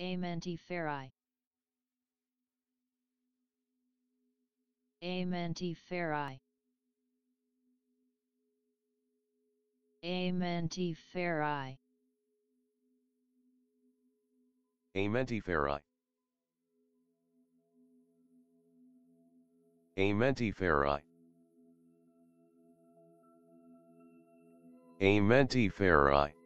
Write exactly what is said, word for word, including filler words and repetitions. Amentiferae. Amentiferae. Amentiferae. Amentiferae. Amentiferae. Amentiferae.